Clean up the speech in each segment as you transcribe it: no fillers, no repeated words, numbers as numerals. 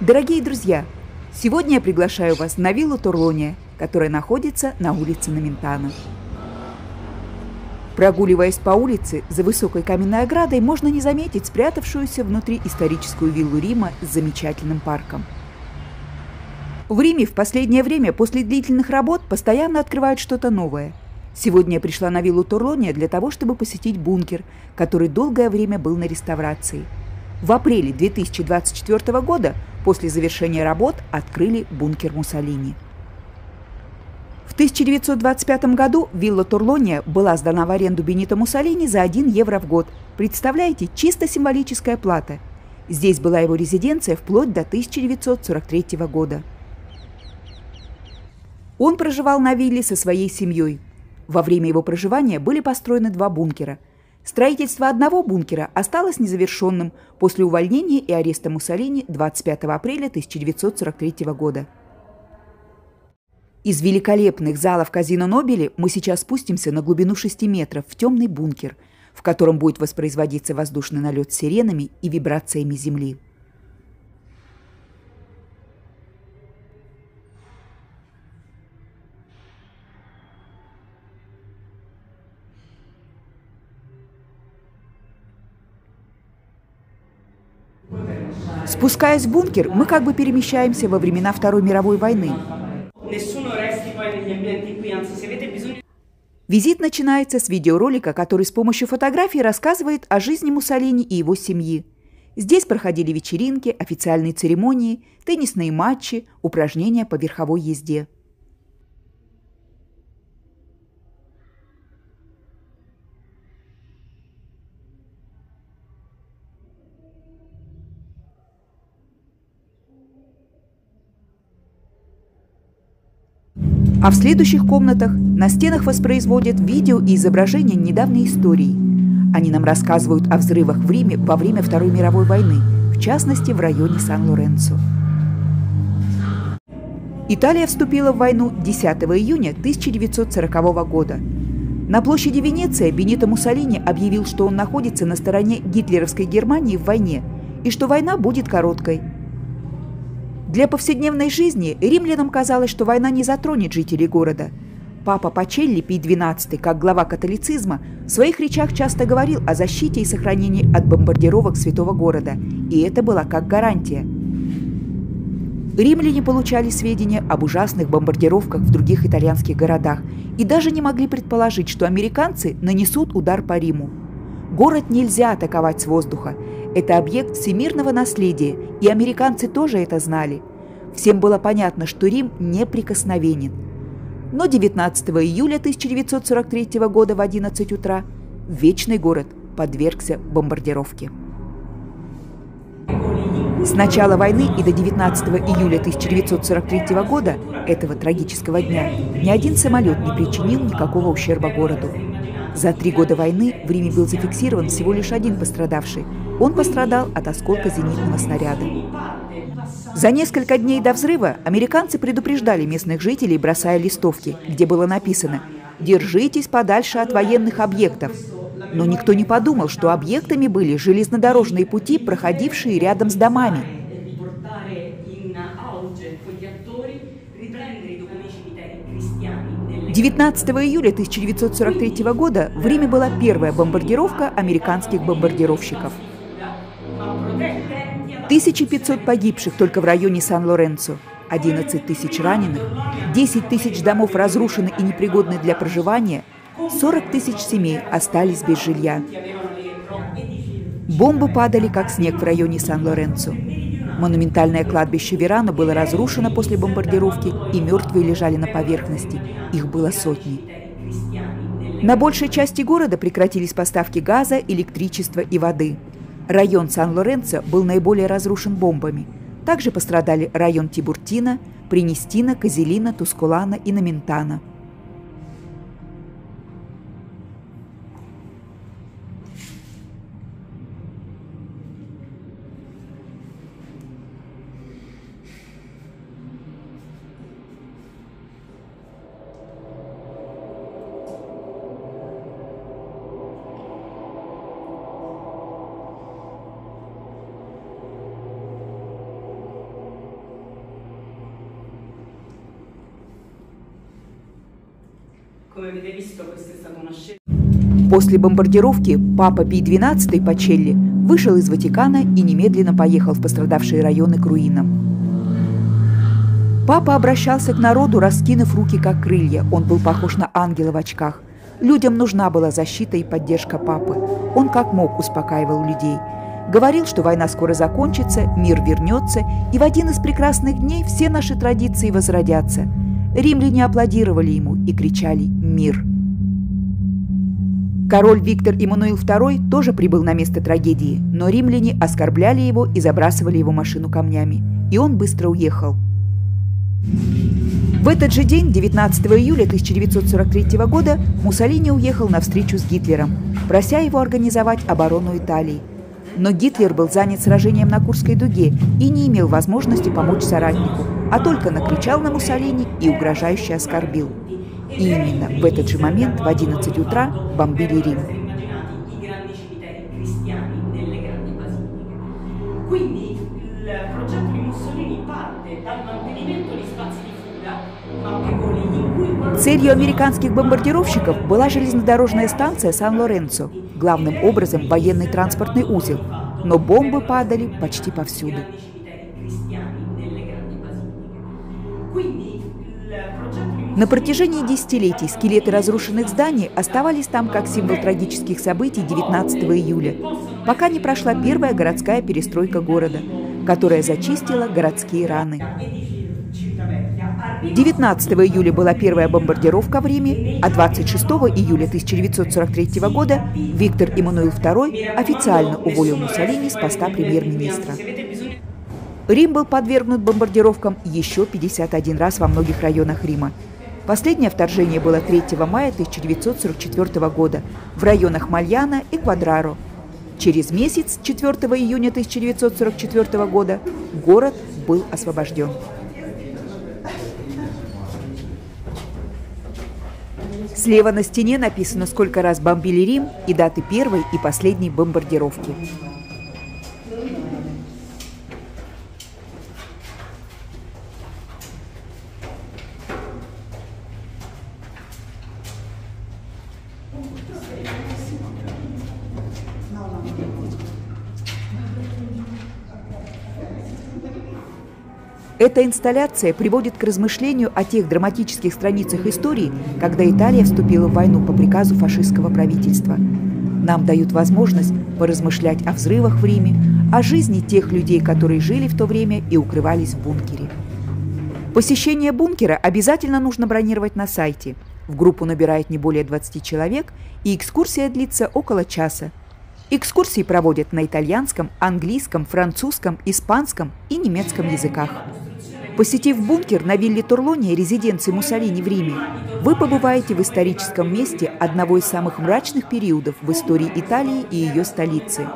Дорогие друзья, сегодня я приглашаю вас на виллу Торлония, которая находится на улице Номентана. Прогуливаясь по улице, за высокой каменной оградой можно не заметить спрятавшуюся внутри историческую виллу Рима с замечательным парком. В Риме в последнее время после длительных работ постоянно открывают что-то новое. Сегодня я пришла на виллу Торлония для того, чтобы посетить бункер, который долгое время был на реставрации. В апреле 2024 года после завершения работ открыли бункер Муссолини. В 1925 году вилла Торлония была сдана в аренду Бенито Муссолини за 1 евро в год. Представляете, чисто символическая плата. Здесь была его резиденция вплоть до 1943 года. Он проживал на вилле со своей семьей. Во время его проживания были построены 2 бункера. Строительство одного бункера осталось незавершенным после увольнения и ареста Муссолини 25 апреля 1943 года. Из великолепных залов казино Нобили мы сейчас спустимся на глубину 6 метров в темный бункер, в котором будет воспроизводиться воздушный налет с сиренами и вибрациями земли. Спускаясь в бункер, мы как бы перемещаемся во времена Второй мировой войны. Визит начинается с видеоролика, который с помощью фотографий рассказывает о жизни Муссолини и его семьи. Здесь проходили вечеринки, официальные церемонии, теннисные матчи, упражнения по верховой езде. А в следующих комнатах на стенах воспроизводят видео и изображения недавней истории. Они нам рассказывают о взрывах в Риме во время Второй мировой войны, в частности, в районе Сан-Лоренцо. Италия вступила в войну 10 июня 1940 года. На площади Венеции Бенито Муссолини объявил, что он находится на стороне гитлеровской Германии в войне и что война будет короткой. Для повседневной жизни римлянам казалось, что война не затронет жителей города. Папа Пачелли Пий XII, как глава католицизма, в своих речах часто говорил о защите и сохранении от бомбардировок святого города, и это была как гарантия. Римляне получали сведения об ужасных бомбардировках в других итальянских городах и даже не могли предположить, что американцы нанесут удар по Риму. Город нельзя атаковать с воздуха. Это объект всемирного наследия, и американцы тоже это знали. Всем было понятно, что Рим неприкосновенен. Но 19 июля 1943 года в 11 утра вечный город подвергся бомбардировке. С начала войны и до 19 июля 1943 года, этого трагического дня, ни один самолет не причинил никакого ущерба городу. За 3 года войны в Риме был зафиксирован всего лишь 1 пострадавший. Он пострадал от осколка зенитного снаряда. За несколько дней до взрыва американцы предупреждали местных жителей, бросая листовки, где было написано «Держитесь подальше от военных объектов». Но никто не подумал, что объектами были железнодорожные пути, проходившие рядом с домами. – 19 июля 1943 года в Риме была первая бомбардировка американских бомбардировщиков. 1500 погибших только в районе Сан-Лоренцо, 11 тысяч раненых, 10 тысяч домов разрушены и непригодны для проживания, 40 тысяч семей остались без жилья. Бомбы падали, как снег в районе Сан-Лоренцо. Монументальное кладбище Верано было разрушено после бомбардировки, и мертвые лежали на поверхности. Их было сотни. На большей части города прекратились поставки газа, электричества и воды. Район Сан-Лоренцо был наиболее разрушен бомбами. Также пострадали район Тибуртина, Принестина, Казелина, Тускулана и Номентана. После бомбардировки папа Пий XII Пачелли вышел из Ватикана и немедленно поехал в пострадавшие районы к руинам. Папа обращался к народу, раскинув руки как крылья. Он был похож на ангела в очках. Людям нужна была защита и поддержка папы. Он как мог успокаивал людей. Говорил, что война скоро закончится, мир вернется, и в один из прекрасных дней все наши традиции возродятся. Римляне аплодировали ему и кричали «Мир!». Король Виктор Эммануил II тоже прибыл на место трагедии, но римляне оскорбляли его и забрасывали его машину камнями. И он быстро уехал. В этот же день, 19 июля 1943 года, Муссолини уехал на встречу с Гитлером, прося его организовать оборону Италии. Но Гитлер был занят сражением на Курской дуге и не имел возможности помочь соратнику, а только накричал на Муссолини и угрожающе оскорбил. И именно в этот же момент, в 11 утра, бомбили Рим. Целью американских бомбардировщиков была железнодорожная станция Сан-Лоренцо, главным образом военный транспортный узел, но бомбы падали почти повсюду. На протяжении десятилетий скелеты разрушенных зданий оставались там как символ трагических событий 19 июля, пока не прошла первая городская перестройка города, которая зачистила городские раны. 19 июля была первая бомбардировка в Риме, а 26 июля 1943 года Виктор Эммануил II официально уволил Муссолини с поста премьер-министра. Рим был подвергнут бомбардировкам еще 51 раз во многих районах Рима. Последнее вторжение было 3 мая 1944 года в районах Мальяна и Квадраро. Через месяц, 4 июня 1944 года, город был освобожден. Слева на стене написано, сколько раз бомбили Рим и даты первой и последней бомбардировки. Эта инсталляция приводит к размышлению о тех драматических страницах истории, когда Италия вступила в войну по приказу фашистского правительства. Нам дают возможность поразмышлять о взрывах в Риме, о жизни тех людей, которые жили в то время и укрывались в бункере. Посещение бункера обязательно нужно бронировать на сайте. В группу набирают не более 20 человек, и экскурсия длится около часа. Экскурсии проводят на итальянском, английском, французском, испанском и немецком языках. Посетив бункер на вилле Торлония, резиденции Муссолини в Риме, вы побываете в историческом месте одного из самых мрачных периодов в истории Италии и ее столицы.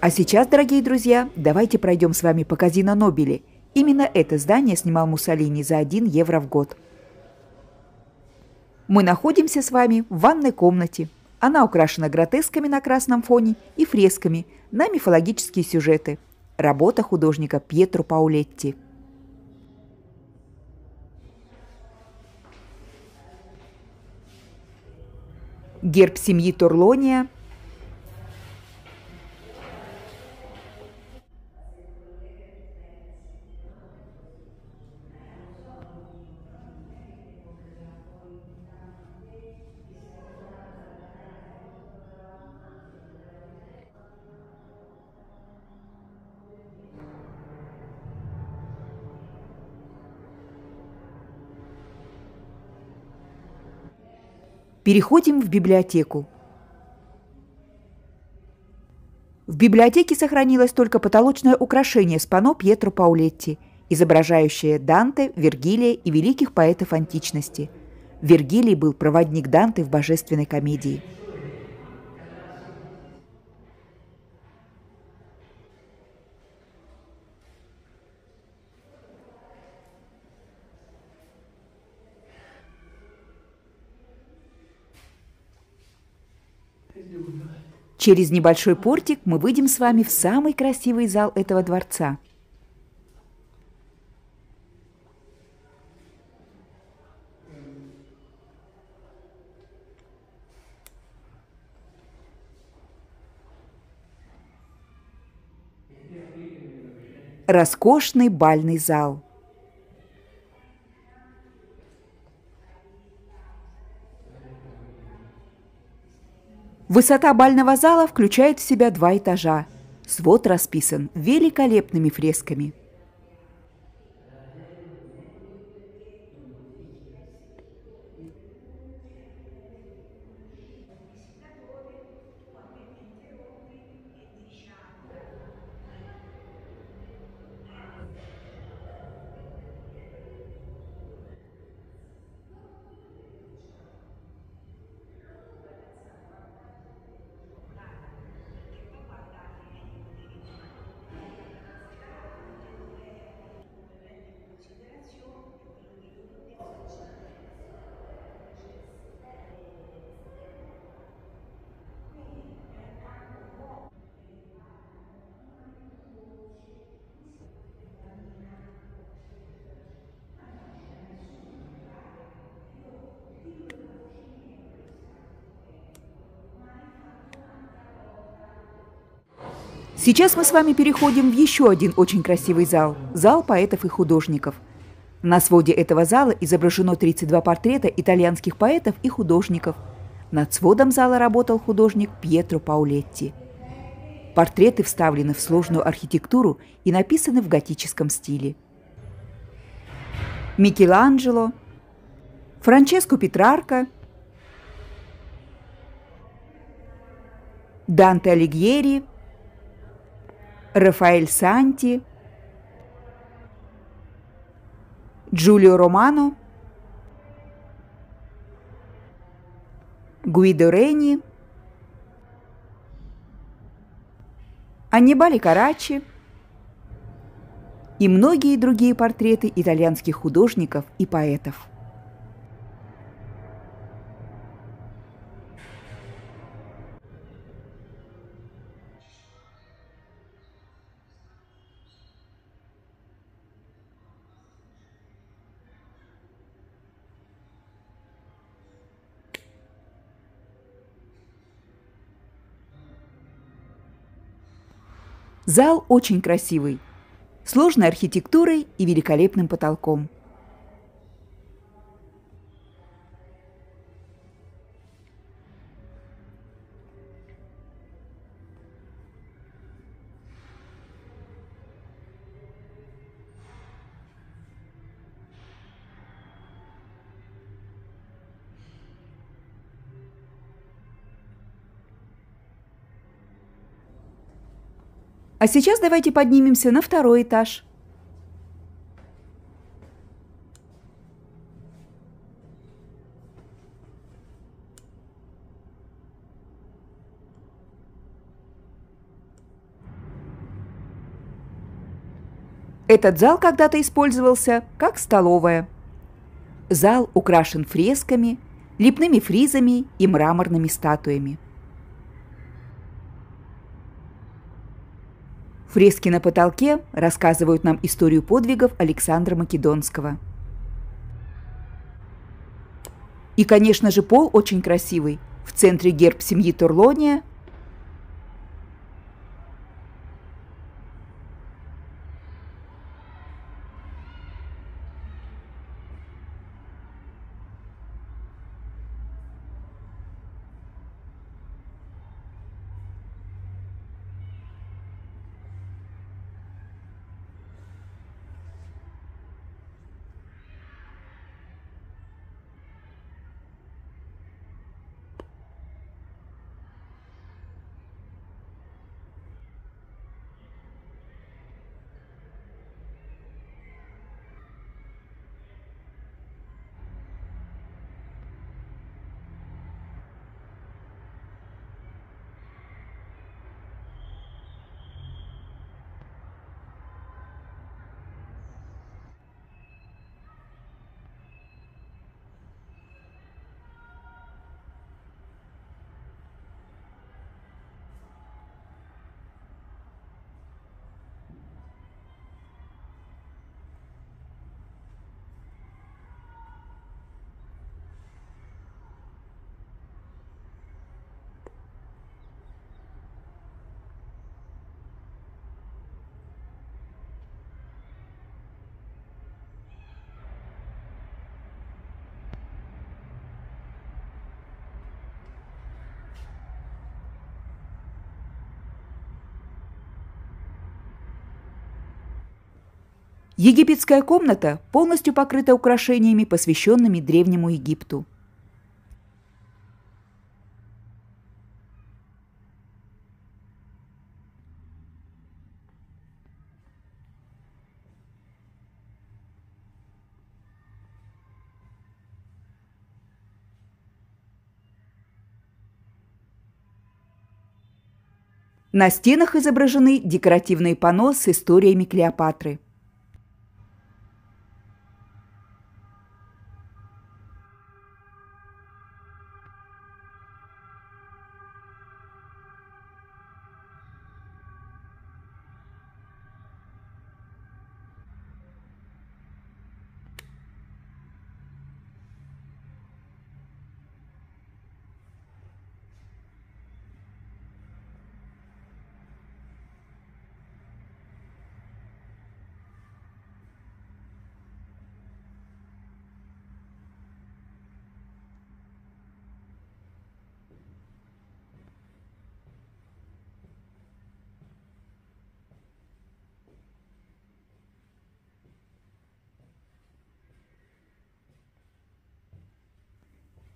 А сейчас, дорогие друзья, давайте пройдем с вами по казино Нобили. Именно это здание снимал Муссолини за 1 евро в год. Мы находимся с вами в ванной комнате. Она украшена гротесками на красном фоне и фресками на мифологические сюжеты. Работа художника Пьетро Паулетти. Герб семьи Торлония. Переходим в библиотеку. В библиотеке сохранилось только потолочное украшение с панно Пьетро Паулетти, изображающее Данте, Вергилия и великих поэтов античности. Вергилий был проводник Данте в божественной комедии. Через небольшой портик мы выйдем с вами в самый красивый зал этого дворца. роскошный бальный зал. Высота бального зала включает в себя 2 этажа. Свод расписан великолепными фресками. Сейчас мы с вами переходим в еще один очень красивый зал – зал поэтов и художников. На своде этого зала изображено 32 портрета итальянских поэтов и художников. Над сводом зала работал художник Пьетро Паулетти. Портреты вставлены в сложную архитектуру и написаны в готическом стиле. Микеланджело, Франческо Петрарка, Данте Алигьери, Рафаэль Санти, Джулио Романо, Гуидо Рени, Аннибале Карачи и многие другие портреты итальянских художников и поэтов. Зал очень красивый, сложной архитектурой и великолепным потолком. А сейчас давайте поднимемся на 2-й этаж. Этот зал когда-то использовался как столовая. Зал украшен фресками, лепными фризами и мраморными статуями. Фрески на потолке рассказывают нам историю подвигов Александра Македонского. И, конечно же, пол очень красивый. В центре герб семьи Торлония, Египетская комната полностью покрыта украшениями, посвященными Древнему Египту. На стенах изображены декоративные панно с историями Клеопатры.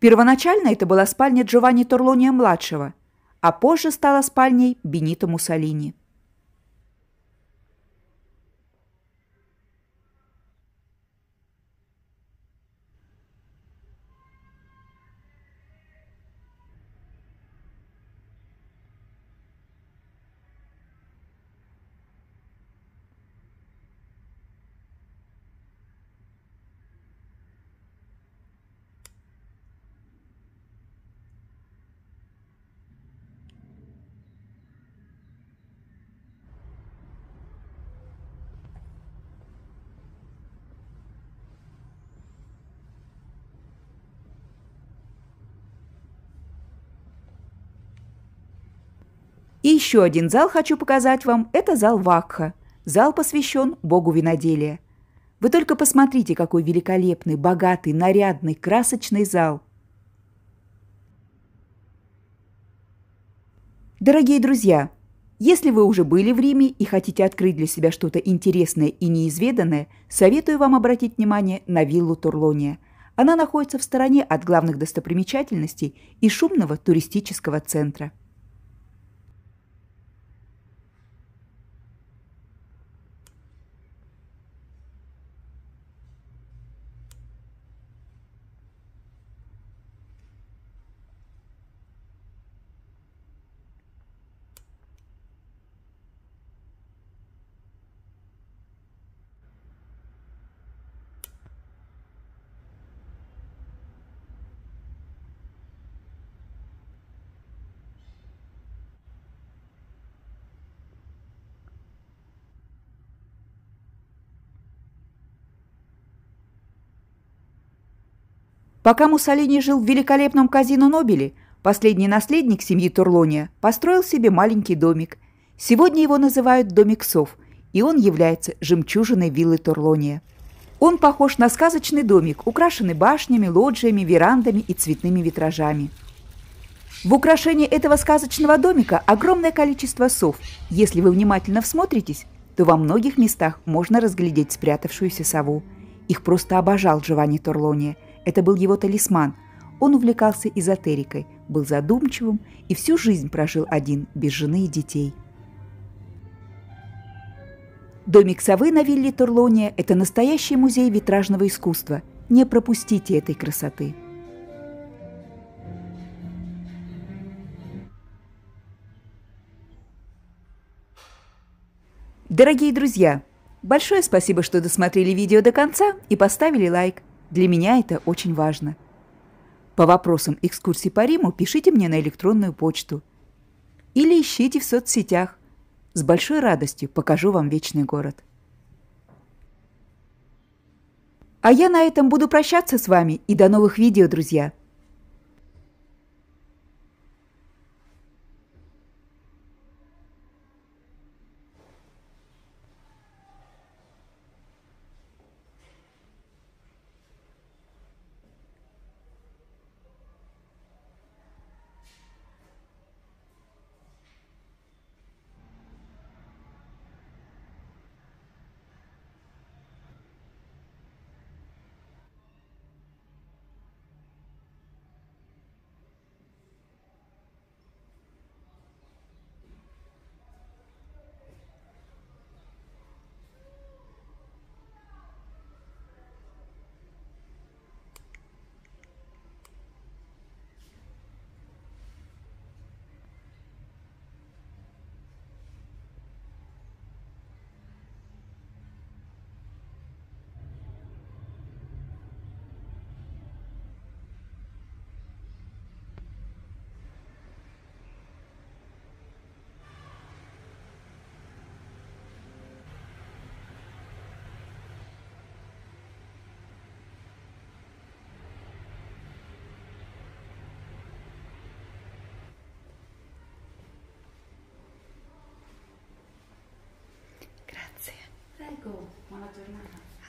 Первоначально это была спальня Джованни Торлония-младшего, а позже стала спальней Бенито Муссолини. И еще один зал хочу показать вам. Это зал Вакха. Зал посвящен богу виноделия. Вы только посмотрите, какой великолепный, богатый, нарядный, красочный зал. Дорогие друзья, если вы уже были в Риме и хотите открыть для себя что-то интересное и неизведанное, советую вам обратить внимание на виллу Торлония. Она находится в стороне от главных достопримечательностей и шумного туристического центра. Пока Муссолини жил в великолепном казино Нобили, последний наследник семьи Торлония построил себе маленький домик. Сегодня его называют «домик сов», и он является жемчужиной виллы Торлония. Он похож на сказочный домик, украшенный башнями, лоджиями, верандами и цветными витражами. В украшении этого сказочного домика огромное количество сов. Если вы внимательно всмотритесь, то во многих местах можно разглядеть спрятавшуюся сову. Их просто обожал Джованни Торлония. Это был его талисман. Он увлекался эзотерикой, был задумчивым и всю жизнь прожил один, без жены и детей. Домик совы на вилле Торлония – это настоящий музей витражного искусства. Не пропустите этой красоты. Дорогие друзья, большое спасибо, что досмотрели видео до конца и поставили лайк. Для меня это очень важно. По вопросам экскурсий по Риму пишите мне на электронную почту или ищите в соцсетях. С большой радостью покажу вам вечный город. А я на этом буду прощаться с вами и до новых видео, друзья!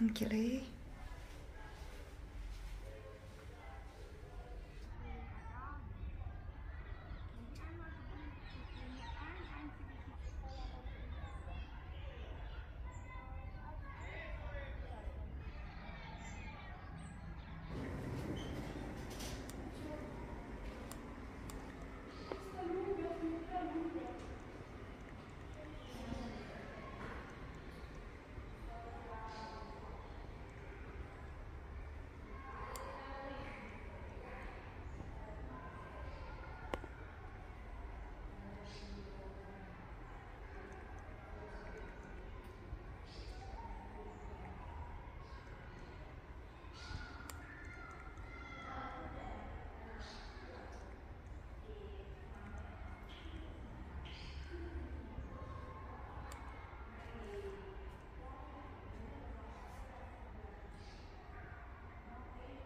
Ангелы.